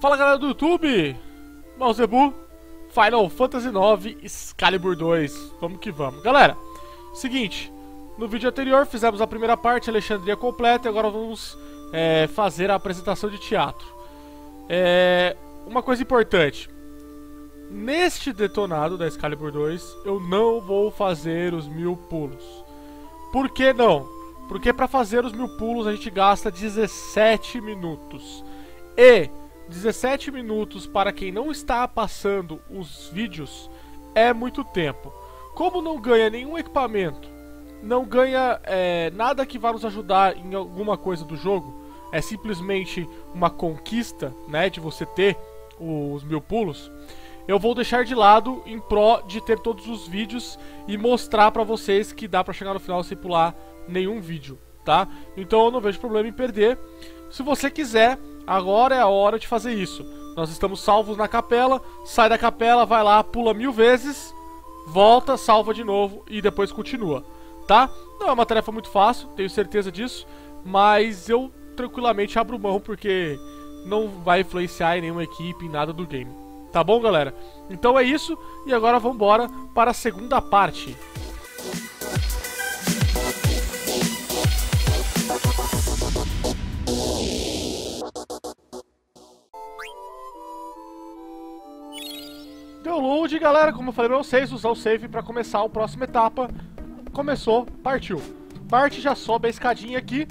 Fala galera do YouTube, Malzebu, Final Fantasy IX, Excalibur II, vamos que vamos. Galera, seguinte, no vídeo anterior fizemos a primeira parte, Alexandria completa, e agora vamos fazer a apresentação de teatro. Uma coisa importante, neste detonado da Excalibur II, eu não vou fazer os 1000 pulos. Por que não? Porque para fazer os 1000 pulos a gente gasta 17 minutos. E 17 minutos para quem não está passando os vídeos é muito tempo. Como não ganha nenhum equipamento, não ganha nada que vá nos ajudar em alguma coisa do jogo, é simplesmente uma conquista, né, de você ter os 1000 pulos, eu vou deixar de lado em pró de ter todos os vídeos e mostrar pra vocês que dá pra chegar no final sem pular nenhum vídeo, tá? Então eu não vejo problema em perder. Se você quiser, agora é a hora de fazer isso. Nós estamos salvos na capela, sai da capela, vai lá, pula 1000 vezes, volta, salva de novo e depois continua, tá? Não é uma tarefa muito fácil, tenho certeza disso, mas eu tranquilamente abro mão porque não vai influenciar em nenhuma equipe, em nada do game. Tá bom, galera? Então é isso e agora vamos embora para a segunda parte. Download, galera, como eu falei pra vocês, usar o save pra começar a próxima etapa. Começou, partiu. Parte já sobe a escadinha aqui.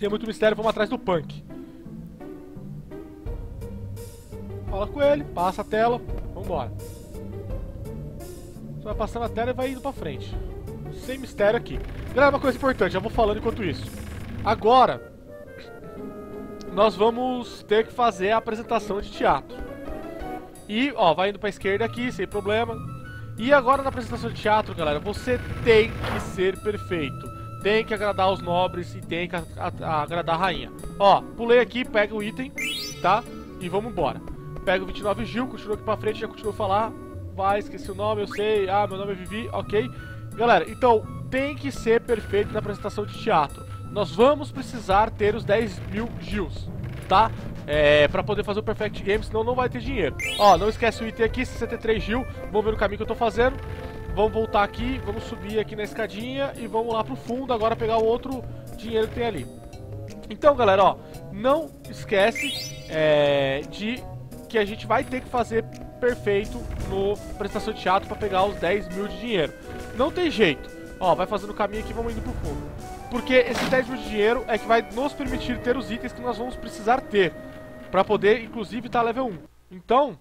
Tem muito mistério, vamos atrás do Punk. Fala com ele, passa a tela, vambora. Você vai passando a tela e vai indo pra frente. Sem mistério aqui. Galera, uma coisa importante, já vou falando enquanto isso. Agora, nós vamos ter que fazer a apresentação de teatro. E, ó, vai indo pra esquerda aqui, sem problema. E agora na apresentação de teatro, galera, você tem que ser perfeito. Tem que agradar os nobres e tem que agradar a rainha. Ó, pulei aqui, pega o item, tá? E vamos embora. Pega o 29 Gil, continua aqui pra frente, já continua a falar. Vai, esqueci o nome, eu sei. Ah, meu nome é Vivi, ok. Galera, então, tem que ser perfeito na apresentação de teatro. Nós vamos precisar ter os 10.000 Gils, tá? Pra poder fazer o Perfect Game, senão não vai ter dinheiro. Ó, não esquece o item aqui, 63 Gil. Vamos ver o caminho que eu tô fazendo. Vamos voltar aqui, vamos subir aqui na escadinha e vamos lá pro fundo agora pegar o outro dinheiro que tem ali. Então, galera, ó, não esquece de que a gente vai ter que fazer perfeito no prestação de teatro pra pegar os 10.000 de dinheiro. Não tem jeito. Ó, vai fazendo o caminho aqui e vamos indo pro fundo. Porque esses 10.000 de dinheiro é que vai nos permitir ter os itens que nós vamos precisar ter pra poder, inclusive, estar level 1. Então,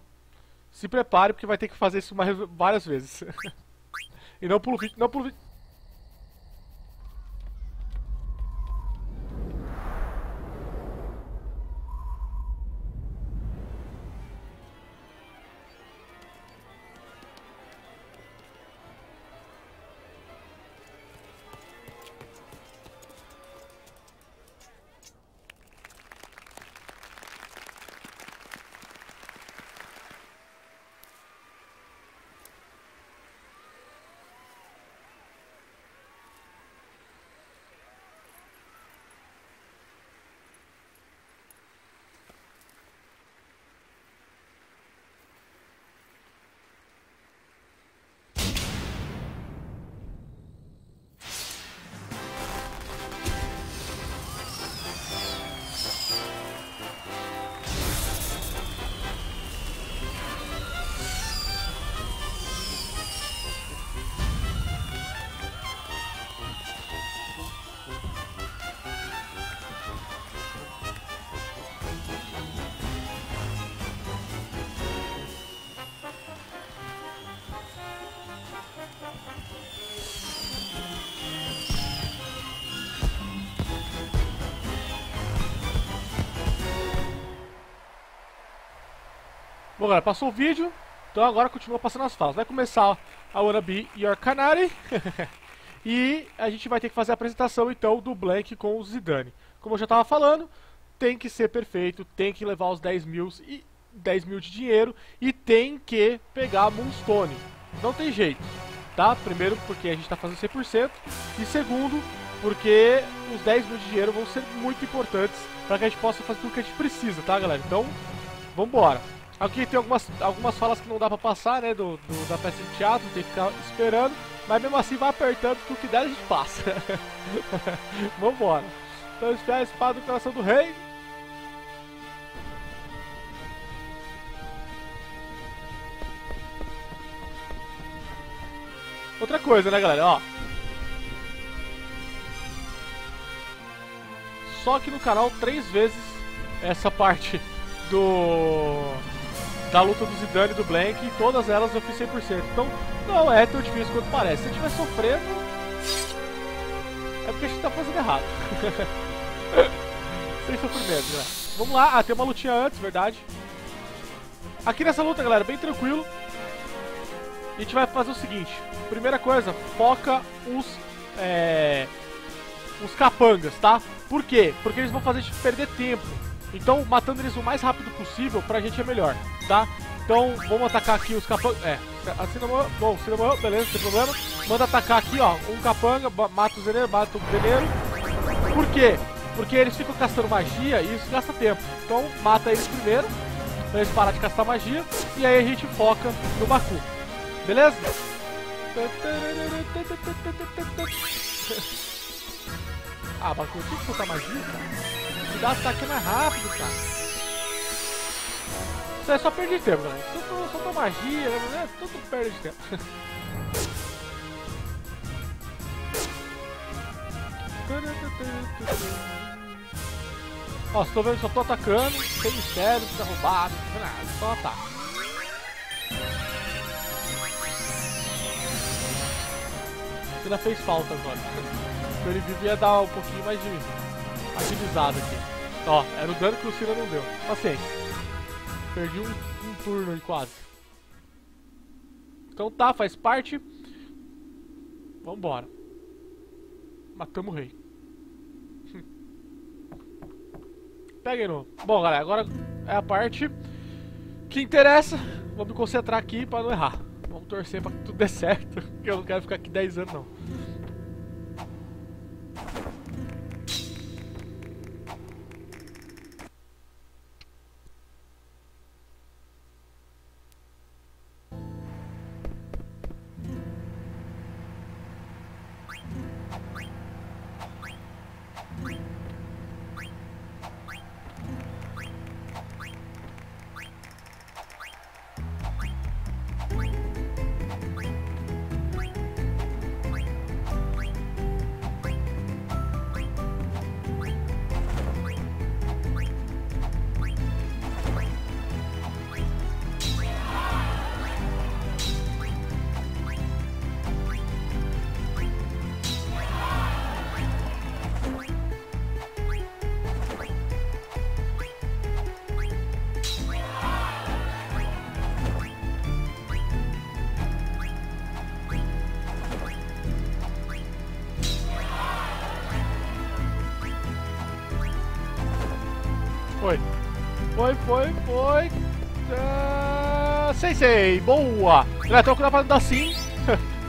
se prepare, porque vai ter que fazer isso várias vezes. E não pulo vídeo, não pulo vídeo. Bom, galera, passou o vídeo, então agora continua passando as falas. Vai começar a Wanna Be Your Canary e a gente vai ter que fazer a apresentação então do Blank com o Cidane. Como eu já estava falando, tem que ser perfeito, tem que levar os 10.000 de dinheiro e tem que pegar a Moonstone. Não tem jeito, tá? Primeiro porque a gente está fazendo 100% e segundo porque os 10 mil de dinheiro vão ser muito importantes para que a gente possa fazer tudo que a gente precisa, tá, galera? Então, vambora. Aqui tem algumas falas que não dá pra passar, né, da peça de teatro, tem que ficar esperando, mas mesmo assim vai apertando, que o que der a gente passa. Vambora. Então, espera a espada do coração do rei. Outra coisa, né, galera, ó. Só que no canal 3 vezes essa parte da luta do Zidane e do Blank, e todas elas eu fiz 100%. Então, não é tão difícil quanto parece. Se eu estiver sofrendo, é porque a gente tá fazendo errado. Sem sofrimento, galera. Vamos lá. Ah, tem uma lutinha antes, verdade. Aqui nessa luta, galera, bem tranquilo. A gente vai fazer o seguinte. Primeira coisa, foca os capangas, tá? Por quê? Porque eles vão fazer a gente perder tempo. Então, matando eles o mais rápido possível, pra gente é melhor, tá? Então, vamos atacar aqui os capangas. Bom, Cinnamon, beleza, sem problema. Manda atacar aqui, ó, um capanga, mata o zeneiro, Por quê? Porque eles ficam castando magia e isso gasta tempo. Então, mata eles primeiro, pra eles pararem de castar magia. E aí a gente foca no Baku. Beleza? Ah, Baku, tinha que soltar magia, cara. Cuidado, tá aqui mais rápido, cara. Isso é só perder tempo, galera. Soltou magia, né? Tudo perde tempo. Ó, vocês estão vendo que só tô atacando. Sem mistério, não precisa roubar, não precisa nada. Só ataca. Ainda fez falta agora. Então ele vive ia dar um pouquinho mais de agilizado aqui. Ó, era o dano que o Cira não deu. Passei. Perdi um turno aí quase. Então tá, faz parte. Vambora. Matamos o rei. Pega aí no. Bom, galera, agora é a parte que interessa. Vou me concentrar aqui pra não errar. Vamos torcer pra que tudo dê certo, porque eu não quero ficar aqui 10 anos, não. Foi. Sensei, boa! Galera, tô com a parada assim.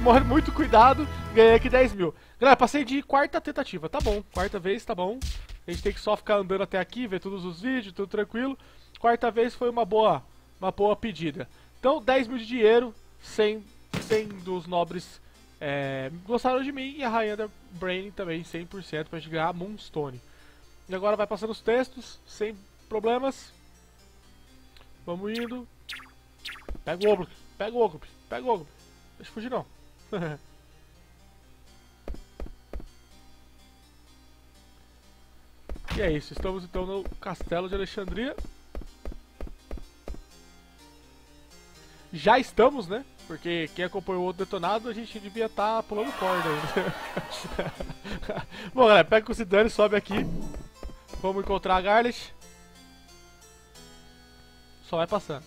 Morrendo muito cuidado. Ganhei aqui 10 mil. Galera, passei de quarta tentativa. Tá bom, quarta vez, tá bom. A gente tem que só ficar andando até aqui, ver todos os vídeos, tudo tranquilo. Quarta vez foi uma boa pedida. Então, 10 mil de dinheiro. 100 dos nobres gostaram de mim. E a rainha da Brahne também, 100%, pra gente ganhar a Moonstone. E agora vai passando os textos, sem problemas. Vamos indo. Pega o Oglop, pega o Oglop. Deixa eu fugir não. E é isso, estamos então no castelo de Alexandria. Já estamos, né? Porque quem acompanhou o outro detonado, a gente devia estar pulando corda ainda. Bom, galera, pega o Cidane e sobe aqui. Vamos encontrar a Garnet. Só vai passando.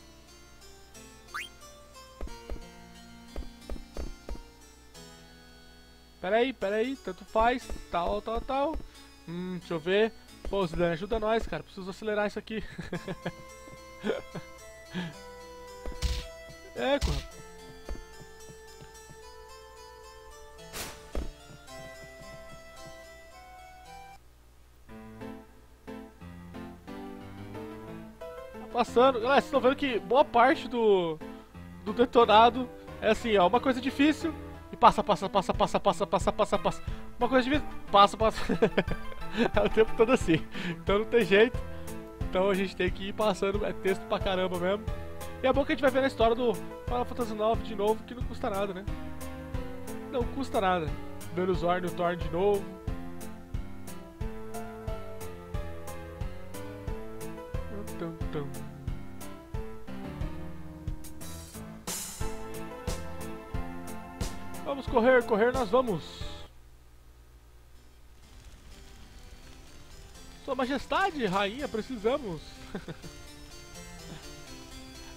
Pera aí, tanto faz, tal. Deixa eu ver. Pô, Zidane, ajuda nós, cara. Preciso acelerar isso aqui. Corra. passando. Galera, vocês estão vendo que boa parte do detonado é assim, ó, uma coisa difícil e passa. Uma coisa difícil, passa. É o tempo todo assim. Então não tem jeito. Então a gente tem que ir passando, é texto pra caramba mesmo. E é bom que a gente vai ver a história do Final Fantasy IX de novo, que não custa nada, né? Não custa nada. Ver o Zorn e o Thorn de novo. Vamos correr, correr, nós vamos. Sua Majestade, Rainha, precisamos.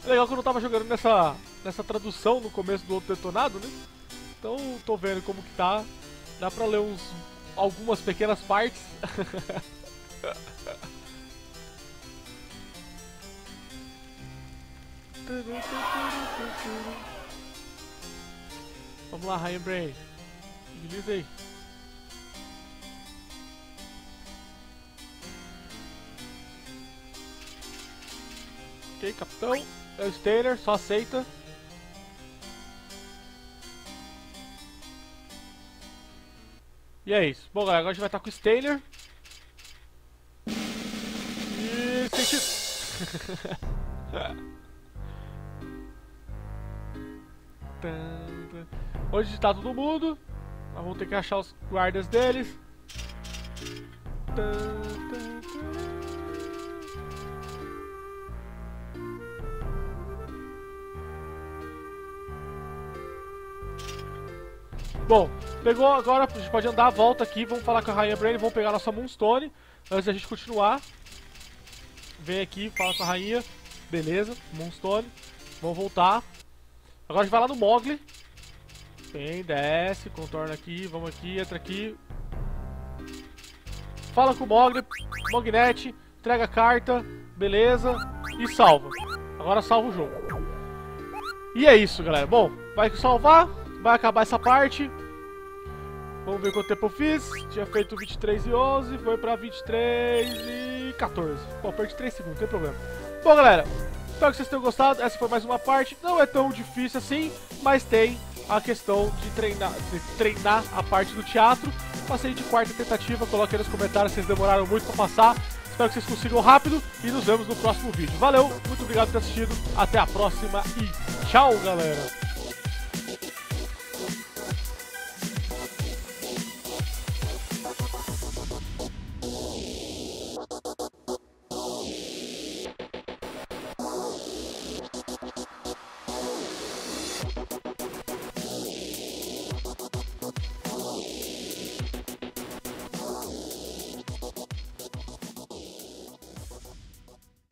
Legal que eu não tava jogando nessa tradução no começo do outro detonado, né? Então tô vendo como que tá. Dá pra ler algumas pequenas partes. Vamos lá, Rainha Brain. Beleza aí. Ok, capitão. É o Steiner, só aceita. E é isso. Bom, galera, agora a gente vai estar com o Steiner. E... sentido. Onde está todo mundo? Nós vamos ter que achar os guardas deles. Bom, pegou agora, a gente pode andar a volta aqui, vamos falar com a Rainha Brahne, vamos pegar a nossa Moonstone, antes da gente continuar. Vem aqui, fala com a Rainha, beleza, Moonstone, vamos voltar. Agora a gente vai lá no Mogli. Vem, desce, contorna aqui, vamos aqui, entra aqui. Fala com o Mogli, Mognet, entrega a carta, beleza, e salva. Agora salva o jogo. E é isso, galera, bom, vai salvar, vai acabar essa parte. Vamos ver quanto tempo eu fiz. Tinha feito 23 e 11, foi pra 23 e 14. Bom, perdi 3 segundos, não tem problema. Bom, galera, espero que vocês tenham gostado. Essa foi mais uma parte, não é tão difícil assim, mas tem a questão de treinar a parte do teatro. Passei de quarta tentativa, coloquem nos comentários se vocês demoraram muito pra passar. Espero que vocês consigam rápido e nos vemos no próximo vídeo. Valeu, muito obrigado por ter assistido, até a próxima e tchau, galera!